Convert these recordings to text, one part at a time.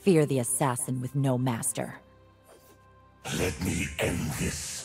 Fear the assassin with no master. Let me end this.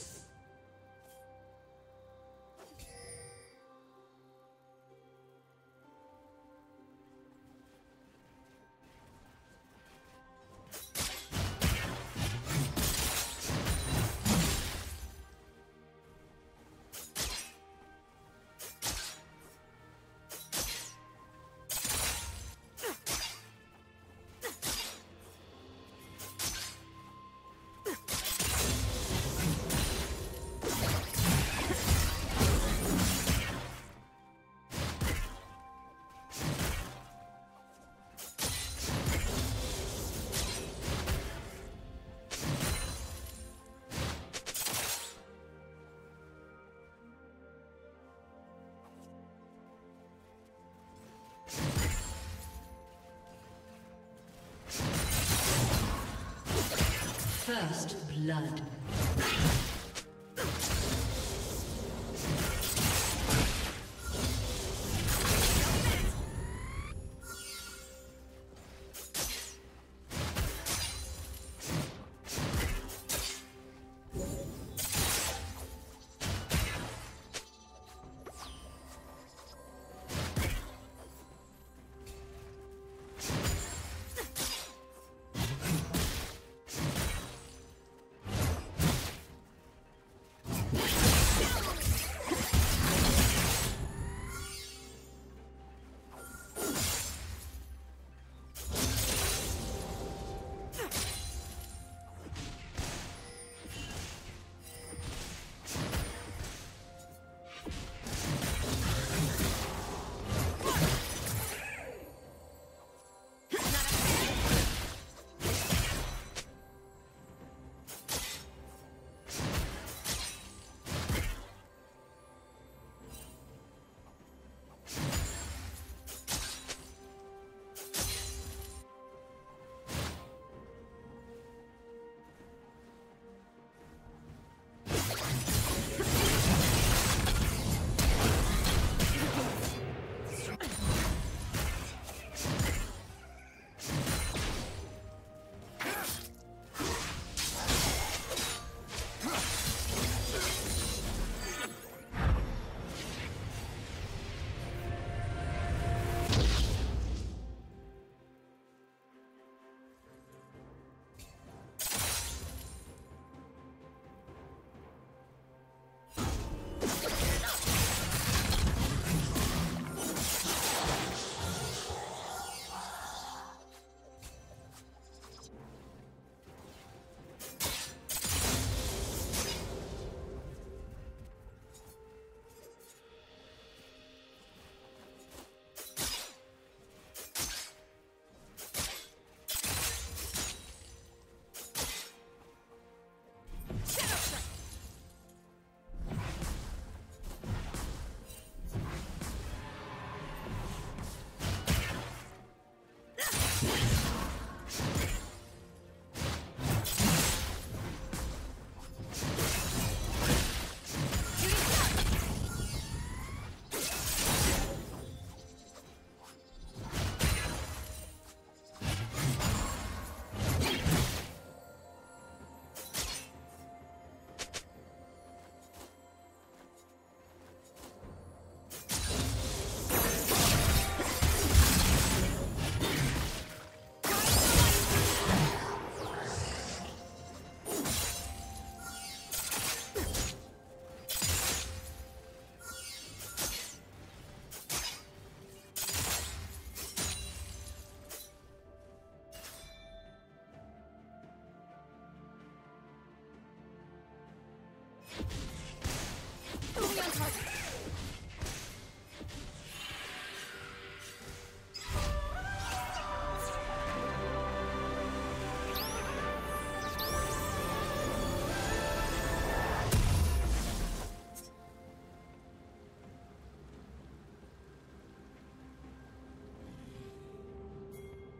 First blood.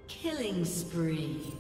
Killing spree.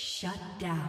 Shut down.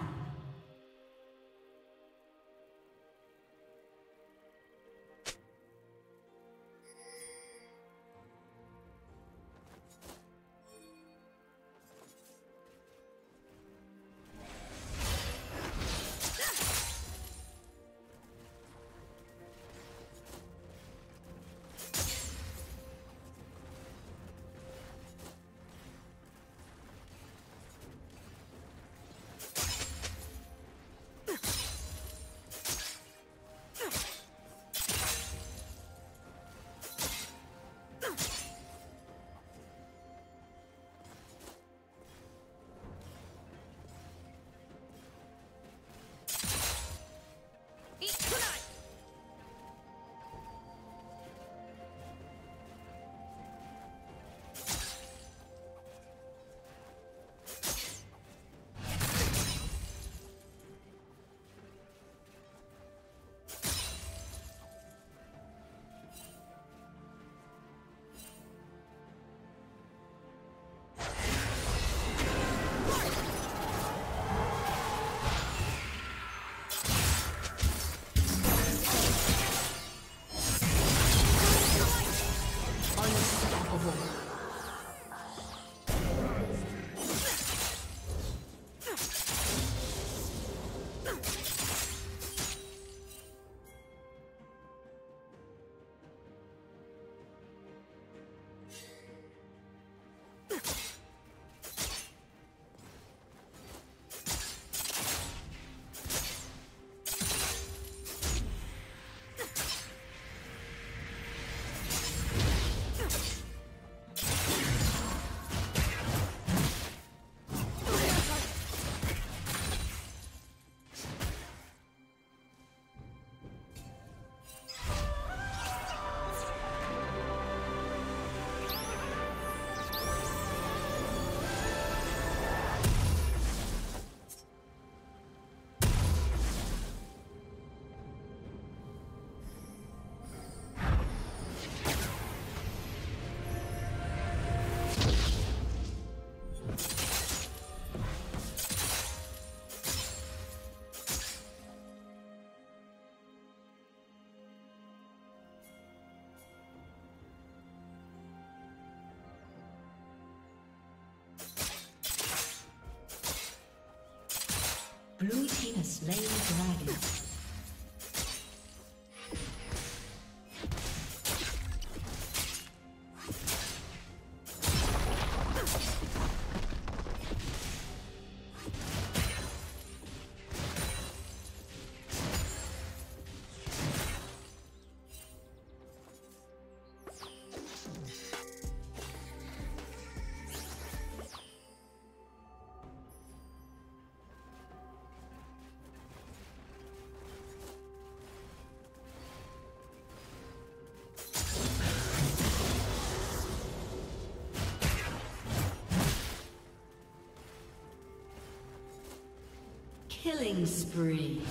Blue team has slain the dragon. Killing spree.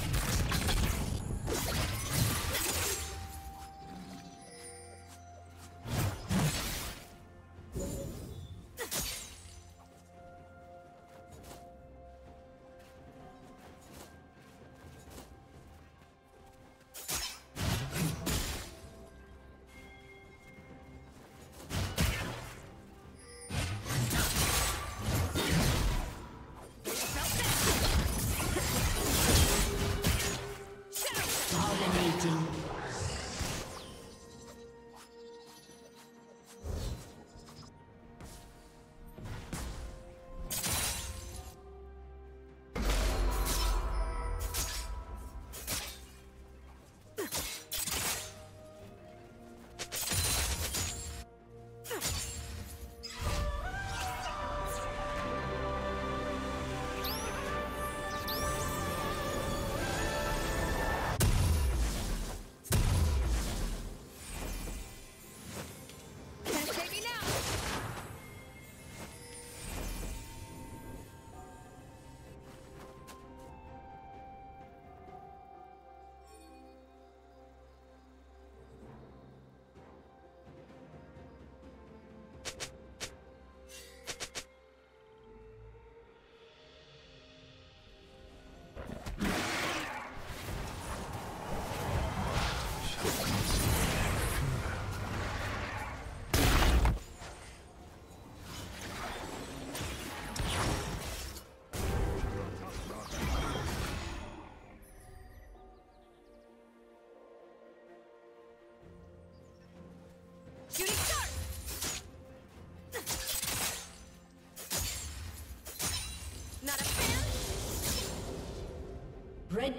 Red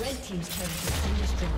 Red team's turret has been destroyed.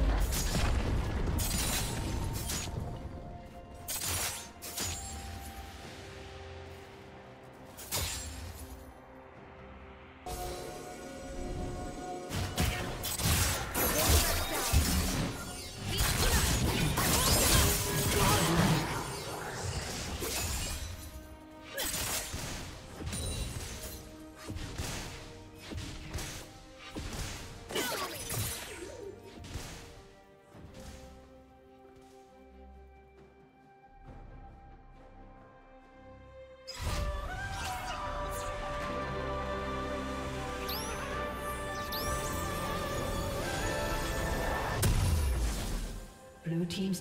Blue team's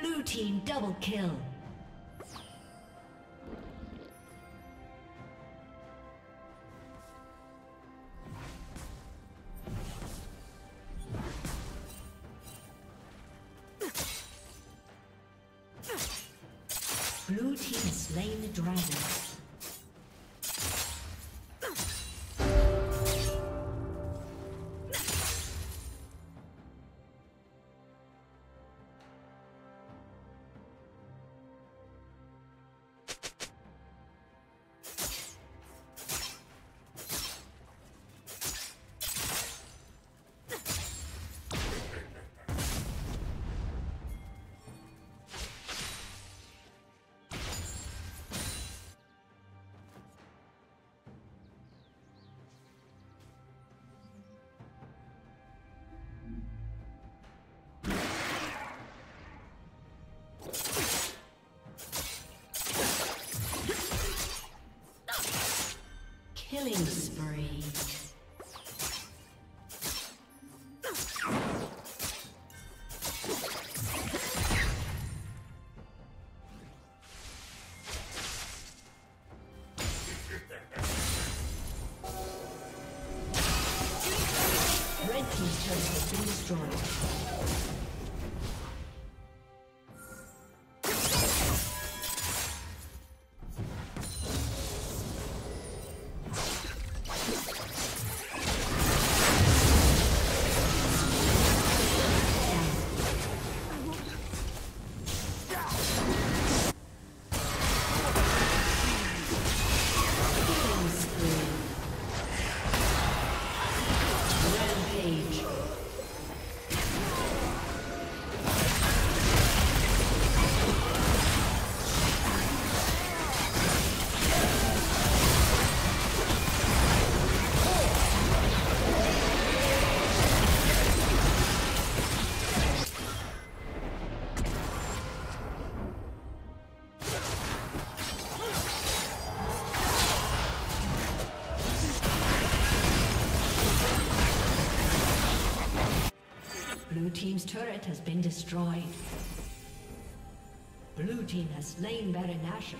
Blue team double kill. Blue team slain the dragon. Killing spree. Red team's turret has been destroyed. Team's turret has been destroyed. Blue team has slain Baron Nashor.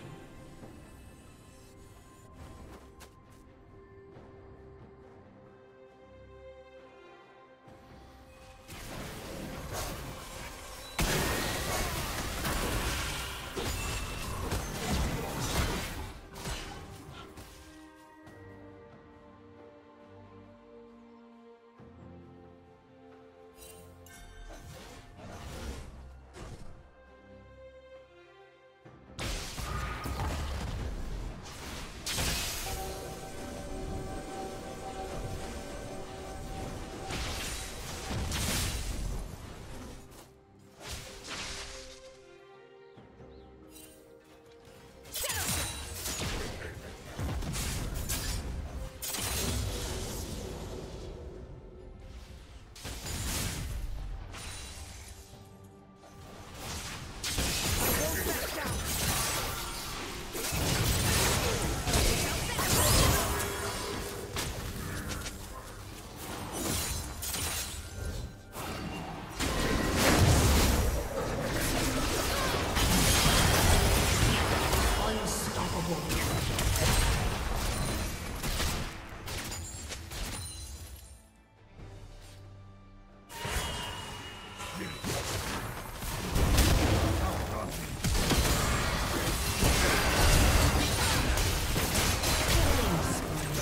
Team's turret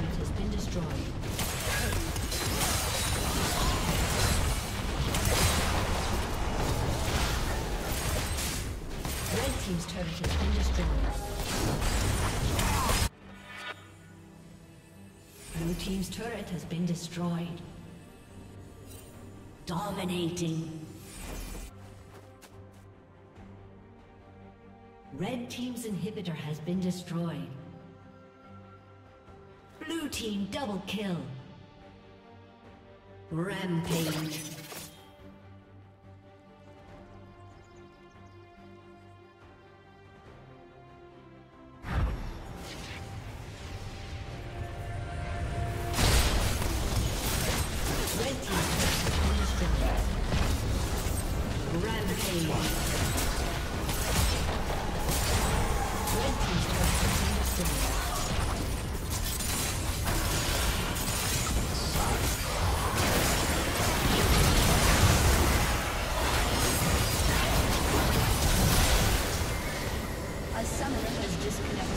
has been destroyed. Blue team's turret has been destroyed. Dominating. Red team's inhibitor has been destroyed. Blue team double kill. Rampage. disconnected.